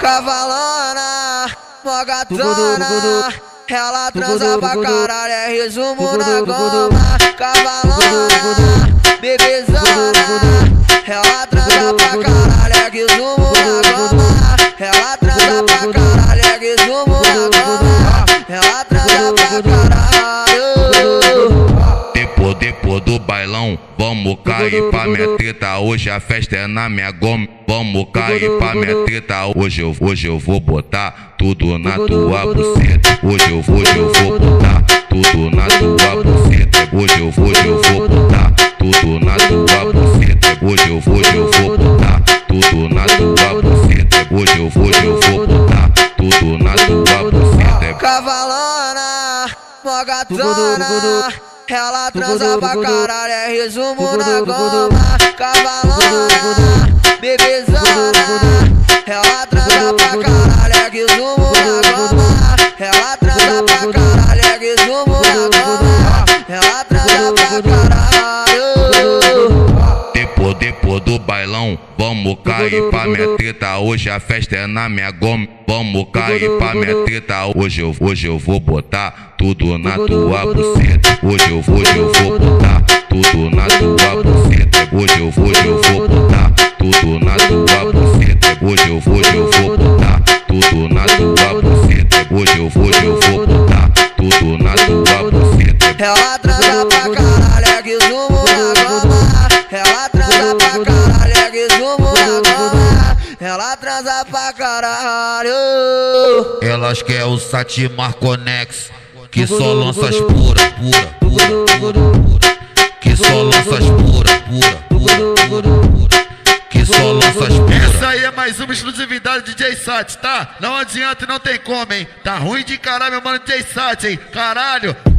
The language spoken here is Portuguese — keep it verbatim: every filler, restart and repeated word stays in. Cavalona, mogatona, ela transa pra caralho, é resumo na goma. Cavalona, bebezona, ela transa pra caralho, é resumo na goma. Ela transa pra caralho, é resumo na goma. Ela transa pra caralho. Depois, depois do bailão, vamos cair pra minha treta. Hoje a festa é na minha goma. Vamos cair pra minha treta. Hoje eu, hoje eu vou botar tudo na tua buceta. Hoje eu, hoje eu vou botar tudo na tua buceta. Hoje eu, hoje eu vou botar tudo na tua buceta. Hoje eu, hoje eu vou botar tudo na tua buceta. Hoje eu, hoje eu vou botar tudo na tua buceta. Cavalona, mogatona, ela transa pra caralho, é resumo na goma. Cavalona, bebezona, ela transa pra caralho, é resumo na goma. Ela transa pra caralho, é resumo na goma. Ela transa pra caralho. Depois, depois do bailão, vamos cair pra minha treta. Hoje a festa é na minha goma. Vamos cair pra minha treta. Hoje eu, hoje eu vou botar tudo na tua buceta. Hoje eu, hoje eu vou botar tudo na tua buceta. Hoje eu, hoje eu vou botar tudo na tua buceta. Hoje eu, hoje eu vou botar tudo na tua buceta. Hoje eu, hoje eu vou botar tudo na tua buceta. Ela transa pra caralho, é resumo na goma. Ela transa pra caralho, é resumo na goma. Ela transa pra caralho. Elas quer o Sati Marconex, que só lanças pura, pura, pura, pura, pura. Que só lanças pura, pura, pura, pura, pura. Que só lanças pura. Essa aí é mais uma exclusividade de D J Sati, tá? Não adianta e não tem como, hein? Tá ruim de caralho, meu mano D J Sati, hein? Caralho.